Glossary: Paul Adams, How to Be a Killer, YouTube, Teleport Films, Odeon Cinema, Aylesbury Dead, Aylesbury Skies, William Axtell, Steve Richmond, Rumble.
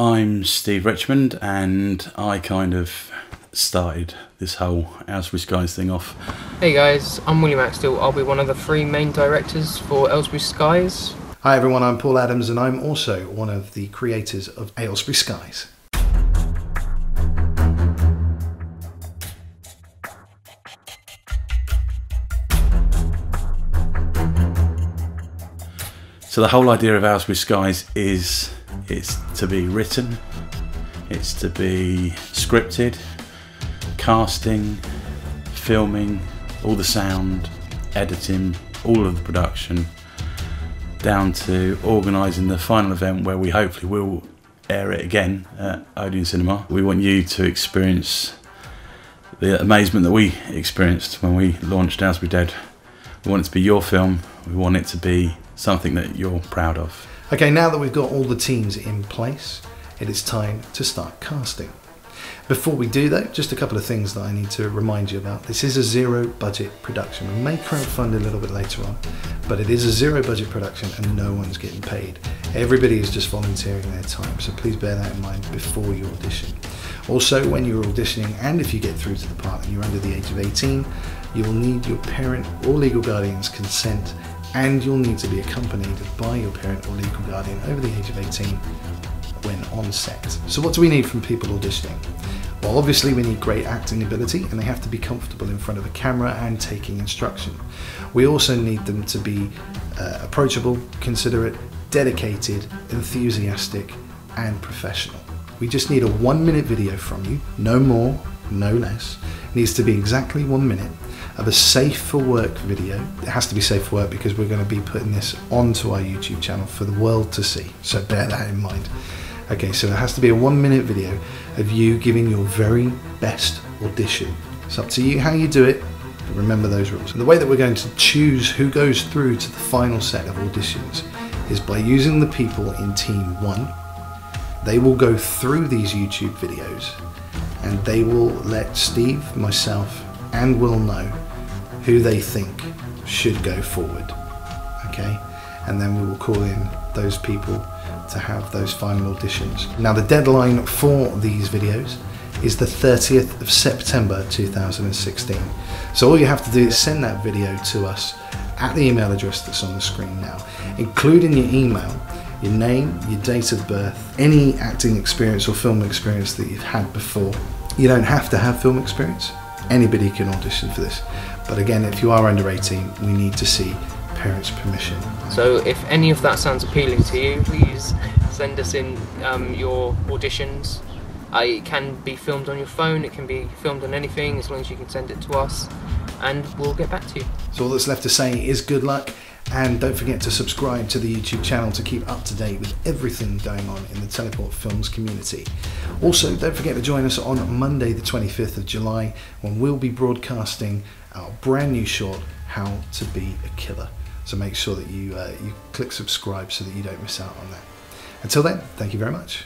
I'm Steve Richmond, and I kind of started this whole Aylesbury Skies thing off. Hey guys, I'm William Axtell. I'll be one of the three main directors for Aylesbury Skies. Hi everyone, I'm Paul Adams, and I'm also one of the creators of Aylesbury Skies. So the whole idea of Aylesbury Skies is it's to be written, it's to be scripted, casting, filming, all the sound, editing, all of the production, down to organising the final event where we hopefully will air it again at Odeon Cinema. We want you to experience the amazement that we experienced when we launched Aylesbury Dead. We want it to be your film, we want it to be something that you're proud of. Okay, now that we've got all the teams in place, it is time to start casting. Before we do though, just a couple of things that I need to remind you about. This is a zero budget production. We may crowdfund a little bit later on, but it is a zero budget production and no one's getting paid. Everybody is just volunteering their time, so please bear that in mind before you audition. Also, when you're auditioning, and if you get through to the part and you're under the age of 18, you will need your parent or legal guardian's consent, and you'll need to be accompanied by your parent or legal guardian over the age of 18 when on set. So what do we need from people auditioning? Well, obviously we need great acting ability, and they have to be comfortable in front of a camera and taking instruction. We also need them to be approachable, considerate, dedicated, enthusiastic and professional. We just need a 1 minute video from you, no more, no less. It needs to be exactly 1 minute of a safe for work video. It has to be safe for work because we're going to be putting this onto our YouTube channel for the world to see, so bear that in mind. Okay, so it has to be a 1 minute video of you giving your very best audition. It's up to you how you do it, but remember those rules. And the way that we're going to choose who goes through to the final set of auditions is by using the people in team one. They will go through these YouTube videos and they will let Steve, myself and Will know who they think should go forward. Okay, and then we will call in those people to have those final auditions. Now the deadline for these videos is the 30th of September 2016. So all you have to do is send that video to us at the email address that's on the screen now, including your email, your name, your date of birth, any acting experience or film experience that you've had before. You don't have to have film experience. Anybody can audition for this. But again, if you are under 18, we need to see parents' permission. So if any of that sounds appealing to you, please send us in your auditions. It can be filmed on your phone, it can be filmed on anything, as long as you can send it to us, and we'll get back to you. So all that's left to say is good luck, and don't forget to subscribe to the YouTube channel to keep up to date with everything going on in the Teleport Films community. Also, don't forget to join us on Monday the 25th of July, when we'll be broadcasting our brand new short, How to Be a Killer. So make sure that you click subscribe so that you don't miss out on that. Until then, thank you very much.